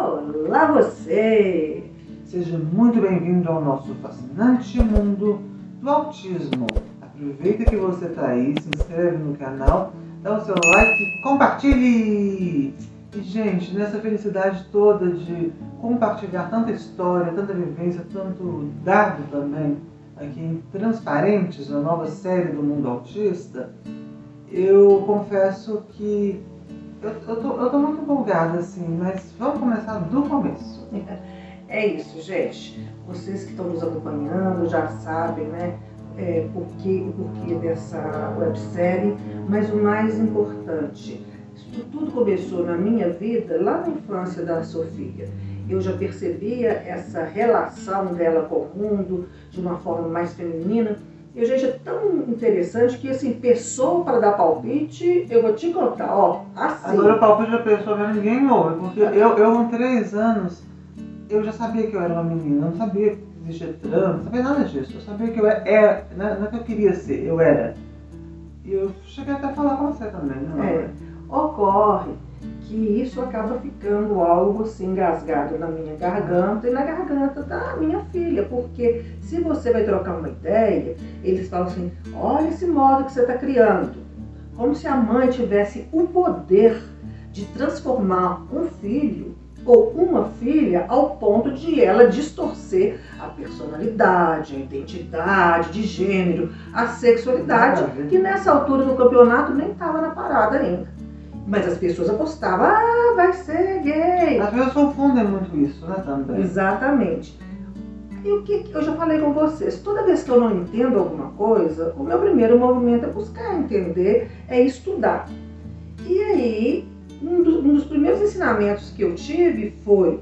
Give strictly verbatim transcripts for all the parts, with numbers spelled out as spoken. Olá você! Seja muito bem-vindo ao nosso fascinante mundo do autismo. Aproveita que você está aí, se inscreve no canal, dá o seu like, compartilhe! E gente, nessa felicidade toda de compartilhar tanta história, tanta vivência, tanto dado também aqui em Transparentes, na nova série do Mundo Autista, eu confesso que eu, eu, tô, eu tô muito empolgada, assim, mas vamos começar do começo. É isso, gente. Vocês que estão nos acompanhando já sabem, né, é, por que, o porquê dessa websérie, mas o mais importante, isso tudo começou na minha vida, lá na infância da Sofia. Eu já percebia essa relação dela com o mundo de uma forma mais feminina. E, gente, é tão interessante que, assim, pessoa para dar palpite, eu vou te contar, ó, assim. Agora o palpite da pessoa, mas ninguém ouve, porque eu, eu com três anos, eu já sabia que eu era uma menina, eu não sabia que existia trans, não sabia nada disso, eu sabia que eu era, era não é que eu queria ser, eu era. E eu cheguei até a falar com você também, né? É, ocorre que isso acaba ficando algo assim engasgado na minha garganta e na garganta da minha filha, porque se você vai trocar uma ideia, eles falam assim, olha esse modo que você está criando, como se a mãe tivesse o poder de transformar um filho ou uma filha ao ponto de ela distorcer a personalidade, a identidade de gênero, a sexualidade, que nessa altura do campeonato nem estava na parada ainda. Mas as pessoas apostavam, ah, vai ser gay. As pessoas confundem muito isso, né, também? Exatamente. E o que eu já falei com vocês, toda vez que eu não entendo alguma coisa, o meu primeiro movimento é buscar entender, é estudar. E aí, um dos, um dos primeiros ensinamentos que eu tive foi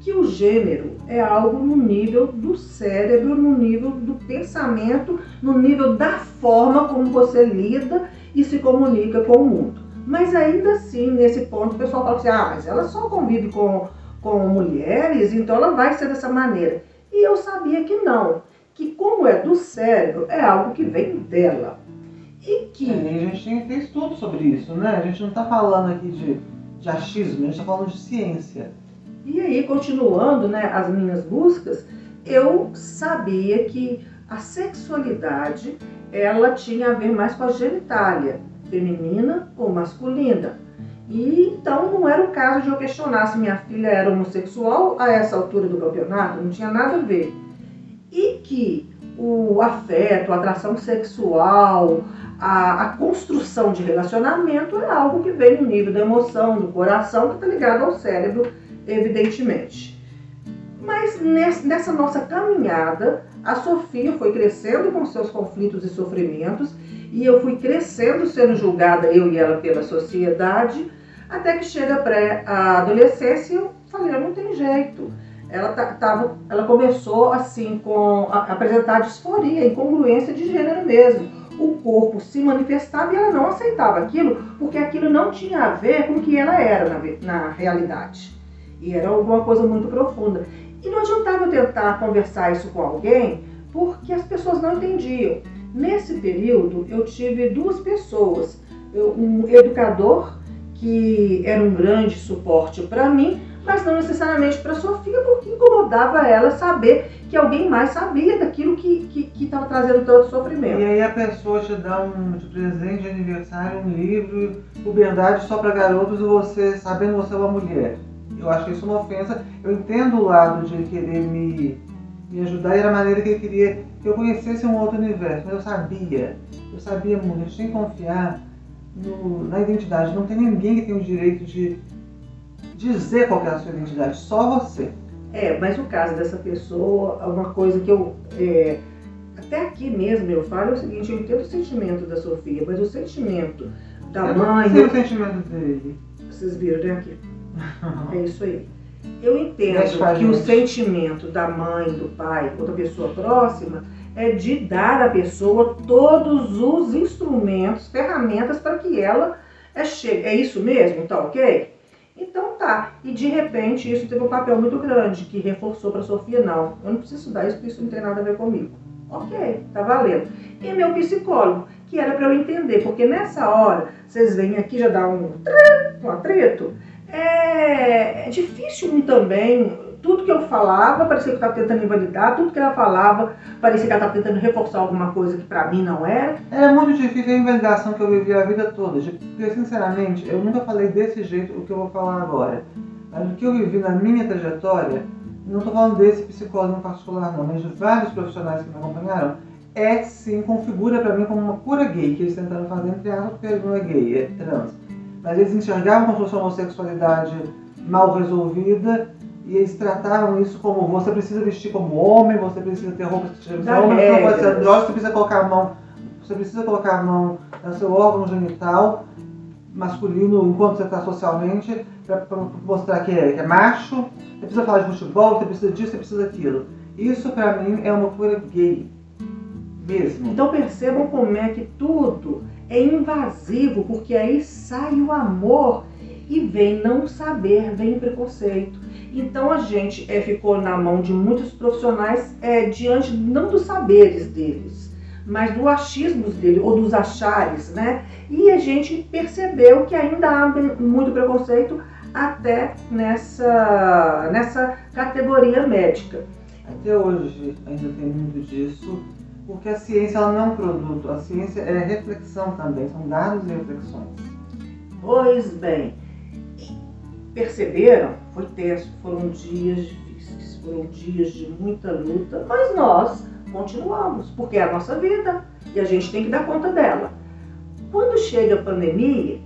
que o gênero é algo no nível do cérebro, no nível do pensamento, no nível da forma como você lida e se comunica com o mundo. Mas ainda assim, nesse ponto, o pessoal fala assim, ah, mas ela só convive com, com mulheres, então ela vai ser dessa maneira. E eu sabia que não, que como é do cérebro, é algo que vem dela. E que... É, a gente tem, tem estudo sobre isso, né? A gente não está falando aqui de, de achismo, a gente está falando de ciência. E aí, continuando, né, as minhas buscas, eu sabia que a sexualidade, ela tinha a ver mais com a genitália feminina ou masculina. E então não era o caso de eu questionar se minha filha era homossexual a essa altura do campeonato, não tinha nada a ver. E que o afeto, a atração sexual, a, a construção de relacionamento é algo que vem no nível da emoção, do coração, que está ligado ao cérebro, evidentemente. Mas nessa nossa caminhada, a Sofia foi crescendo com seus conflitos e sofrimentos, e eu fui crescendo, sendo julgada, eu e ela, pela sociedade, até que chega a adolescência e eu falei, não tem jeito. Ela, tava, ela começou assim, com a apresentar disforia, incongruência de gênero mesmo. O corpo se manifestava e ela não aceitava aquilo, porque aquilo não tinha a ver com o que ela era na, na realidade. E era alguma coisa muito profunda. E não adiantava eu tentar conversar isso com alguém, porque as pessoas não entendiam. Nesse período, eu tive duas pessoas, eu, um educador, que era um grande suporte para mim, mas não necessariamente para a Sofia, porque incomodava ela saber que alguém mais sabia daquilo que estava trazendo tanto sofrimento. E aí a pessoa te dá um de presente de aniversário, um livro, Puberdade Só para Garotos, e você, sabendo que você é uma mulher. Eu acho isso uma ofensa, eu entendo o lado de querer me... me ajudar, era a maneira que eu queria que eu conhecesse um outro universo, mas eu sabia, eu sabia muito, a gente tem que confiar no, na identidade, não tem ninguém que tenha o direito de dizer qual que é a sua identidade, só você. É, mas no caso dessa pessoa, uma coisa que eu, é, até aqui mesmo eu falo é o seguinte, eu entendo o sentimento da Sofia, mas o sentimento da eu mãe... Eu não sei o sentimento dele. Vocês viram, né, aqui? É isso aí. Eu entendo que o sentimento da mãe, do pai, ou da pessoa próxima, é de dar à pessoa todos os instrumentos, ferramentas para que ela chegue. É isso mesmo? Tá ok? Então tá. E de repente isso teve um papel muito grande, que reforçou para a Sofia, não, eu não preciso estudar isso porque isso não tem nada a ver comigo. Ok, tá valendo. E meu psicólogo, que era para eu entender, porque nessa hora, vocês vêm aqui já dá um, um atrito, é... é, é difícil também, tudo que eu falava parecia que eu estava tentando invalidar, tudo que ela falava parecia que ela estava tentando reforçar alguma coisa que pra mim não era. Era muito difícil a invalidação que eu vivi a vida toda, porque sinceramente eu nunca falei desse jeito o que eu vou falar agora. Mas o que eu vivi na minha trajetória, não estou falando desse psicólogo em particular não, mas de vários profissionais que me acompanharam, é sim, configura pra mim como uma cura gay, que eles tentaram fazer entre aspas porque ele não é gay, é trans. Mas eles enxergavam como sua homossexualidade mal resolvida e eles tratavam isso como você precisa vestir como homem, você precisa ter roupas que te representam, você não pode ser andrógeno, você precisa colocar a mão, você precisa colocar a mão no seu órgão genital masculino enquanto você está socialmente para mostrar que é, que é macho, você precisa falar de futebol, você precisa disso, você precisa daquilo. Isso para mim é uma cura gay mesmo. Então percebam como é que tudo é invasivo, porque aí sai o amor e vem não saber, vem preconceito. Então a gente é, ficou na mão de muitos profissionais é, diante não dos saberes deles, mas do achismo dele ou dos achares, né? E a gente percebeu que ainda há muito preconceito até nessa, nessa categoria médica. Até hoje ainda tem muito disso. Porque a ciência ela não é um produto, a ciência é reflexão também, são dados e reflexões. Pois bem, perceberam? Foi tenso, foram dias difíceis, foram dias de muita luta, mas nós continuamos, porque é a nossa vida e a gente tem que dar conta dela. Quando chega a pandemia,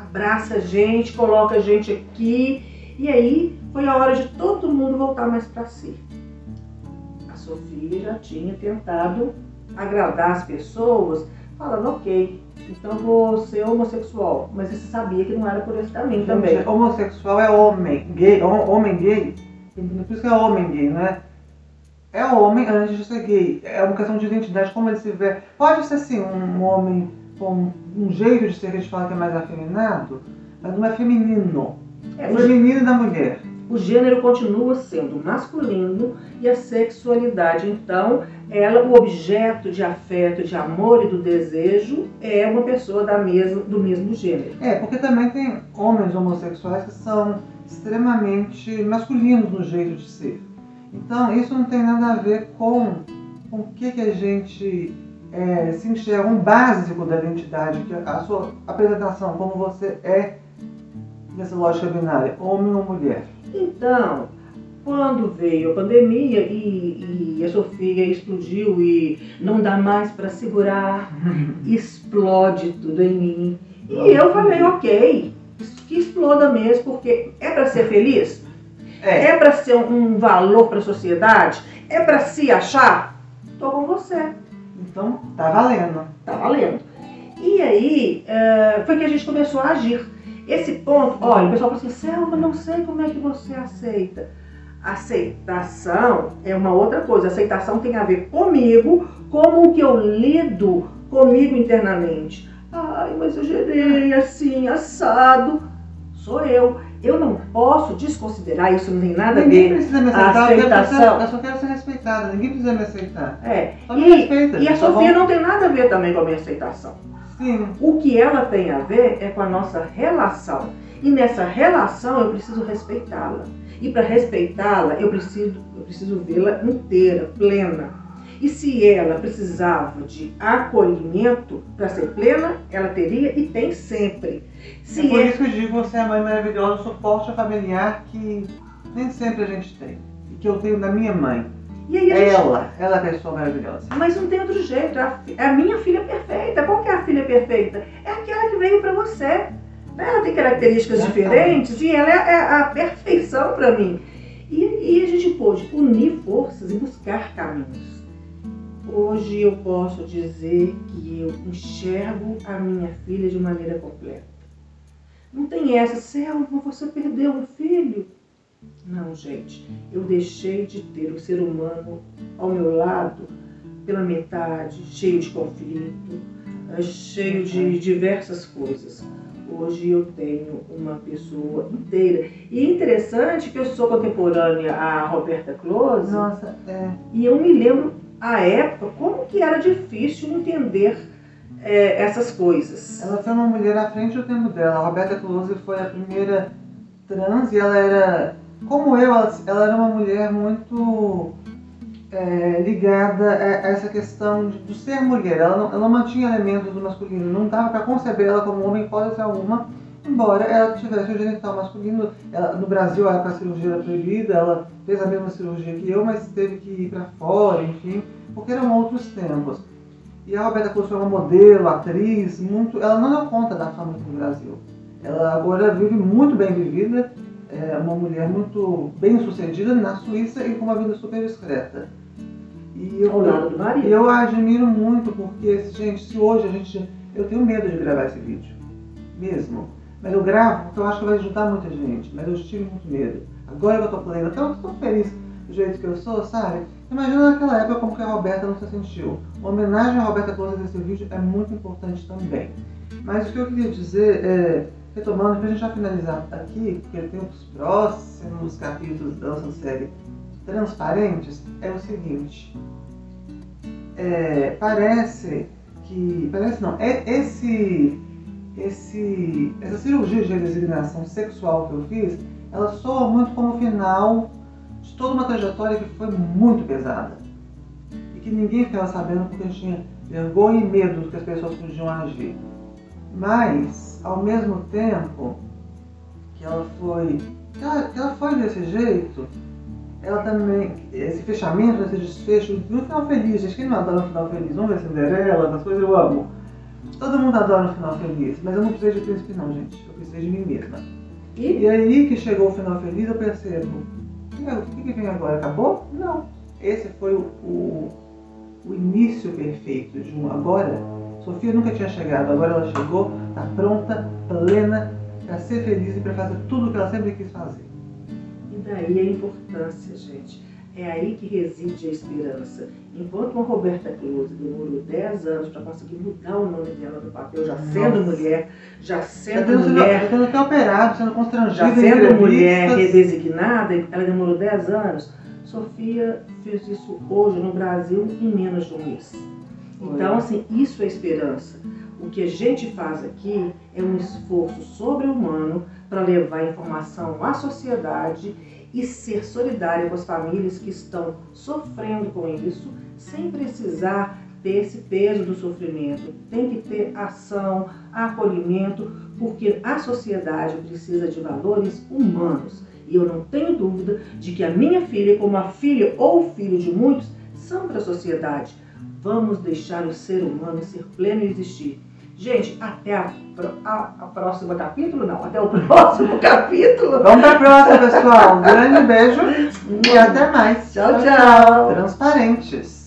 abraça a gente, coloca a gente aqui, e aí foi a hora de todo mundo voltar mais para si. Sofia já tinha tentado agradar as pessoas, falando ok, então vou ser homossexual, mas você sabia que não era por esse caminho também. Homossexual é homem gay, homem gay, por isso que é homem gay, não é? É homem antes de ser gay, é uma questão de identidade, como ele se vê. Pode ser sim um homem com um jeito de ser que a gente fala que é mais afeminado, mas não é feminino, é o feminino da mulher. O gênero continua sendo masculino e a sexualidade, então, ela, o objeto de afeto, de amor e do desejo é uma pessoa da mesma, do mesmo gênero. É, porque também tem homens homossexuais que são extremamente masculinos no jeito de ser. Então, isso não tem nada a ver com, com o que, que a gente é, se enxerga, um básico da identidade, que a sua apresentação, como você é, nessa lógica binária, homem ou mulher. Então, quando veio a pandemia e, e a Sofia explodiu e não dá mais para segurar, explode tudo em mim. E não, eu falei, ok, que exploda mesmo, porque é para ser feliz? É, é para ser um valor para a sociedade? É para se achar? Tô com você. Então, tá valendo. Tá valendo. E aí, foi que a gente começou a agir. Esse ponto, olha, o pessoal fala assim, Selma, não sei como é que você aceita. Aceitação é uma outra coisa. Aceitação tem a ver comigo, como o que eu lido comigo internamente. Ai, mas eu gerei assim, assado. Sou eu. Eu não posso desconsiderar isso, não tem nada a ver. Ninguém precisa me aceitar, aceitação. Eu só quero ser respeitada, ninguém precisa me aceitar. É, só me respeita, e a Sofia não tem nada a ver também com a minha aceitação. Sim. O que ela tem a ver é com a nossa relação. E nessa relação eu preciso respeitá-la. E para respeitá-la eu preciso, eu preciso vê-la inteira, plena. E se ela precisava de acolhimento para ser plena, ela teria e tem sempre. Se é por isso que eu digo, você é a mãe maravilhosa, o suporte familiar que nem sempre a gente tem. E que eu tenho da minha mãe. E aí a gente... Ela, ela é a pessoa maravilhosa. Mas não tem outro jeito, é a minha filha perfeita. Qual que é a filha perfeita? É aquela que veio pra você. Ela tem características diferentes e ela é a perfeição pra mim. E, e a gente pôde unir forças e buscar caminhos. Hoje eu posso dizer que eu enxergo a minha filha de maneira completa. Não tem essa, Selma, você perdeu um filho. Não, gente, eu deixei de ter o ser humano ao meu lado pela metade, cheio de conflito, cheio de diversas coisas. Hoje eu tenho uma pessoa inteira. E interessante que eu sou contemporânea à Roberta Close. Nossa, é. E eu me lembro, à época, como que era difícil entender é, essas coisas. Ela foi uma mulher à frente do tempo dela. A Roberta Close foi a primeira trans e ela era, como eu, ela, ela era uma mulher muito é, ligada a essa questão de, de ser mulher. Ela não, ela não tinha elementos do masculino, não dava para conceber ela como homem, pode ser alguma, embora ela tivesse o genital masculino. Ela, no Brasil, a cirurgia era proibida, ela fez a mesma cirurgia que eu, mas teve que ir para fora, enfim, porque eram outros tempos. E a Roberta Close foi uma modelo, atriz, muito, ela não deu conta da fama aqui no Brasil. Ela agora vive muito bem vivida, é uma mulher muito bem sucedida na Suíça e com uma vida super discreta. E eu, Ao lado do marido. Eu a admiro muito porque, gente, se hoje a gente... Eu tenho medo de gravar esse vídeo, mesmo. Mas eu gravo porque eu acho que vai ajudar muita gente, mas eu tive muito medo. Agora que eu tô plena, até eu tô tão feliz do jeito que eu sou, sabe? Imagina naquela época como que a Roberta não se sentiu. Uma homenagem à Roberta Close nesse vídeo é muito importante também. Mas o que eu queria dizer é... Retomando, para a gente já finalizar aqui, porque tem os próximos capítulos da nossa série Transparentes, é o seguinte. É, parece que... Parece não. É, esse, esse, essa cirurgia de resignação sexual que eu fiz, ela soa muito como o final de toda uma trajetória que foi muito pesada. E que ninguém ficava sabendo porque tinha vergonha e medo do que as pessoas podiam agir. Mas, ao mesmo tempo que ela foi, que ela, que ela foi desse jeito, ela também, esse fechamento, esse desfecho, no final feliz, gente, quem não adora um final feliz? Vamos ver Cinderela, essas coisas eu amo. Todo mundo adora um final feliz, mas eu não precisei de príncipe não, gente, eu precisei de mim mesma. E, e aí que chegou o final feliz, eu percebo, o que, que vem agora? Acabou? Não. Esse foi o, o, o início perfeito de um agora. Sofia nunca tinha chegado, agora ela chegou, está pronta, plena, para ser feliz e para fazer tudo o que ela sempre quis fazer. E daí a importância, gente. É aí que reside a esperança. Enquanto uma Roberta Close demorou dez anos para conseguir mudar o nome dela do papel, já sendo mulher, já sendo mulher... Sendo até operada, sendo constrangida... Já sendo mulher redesignada, ela demorou dez anos. Sofia fez isso hoje no Brasil em menos de um mês. Então, assim, isso é esperança. O que a gente faz aqui é um esforço sobre-humano para levar informação à sociedade e ser solidária com as famílias que estão sofrendo com isso, sem precisar ter esse peso do sofrimento. Tem que ter ação, acolhimento, porque a sociedade precisa de valores humanos. E eu não tenho dúvida de que a minha filha, como a filha ou filho de muitos, são para a sociedade. Vamos deixar o ser humano ser pleno e existir. Gente, até a, a, a próxima capítulo, não, até o próximo capítulo. Vamos para a próxima, pessoal. Um grande beijo e até mais. Tchau, tchau. Transparentes.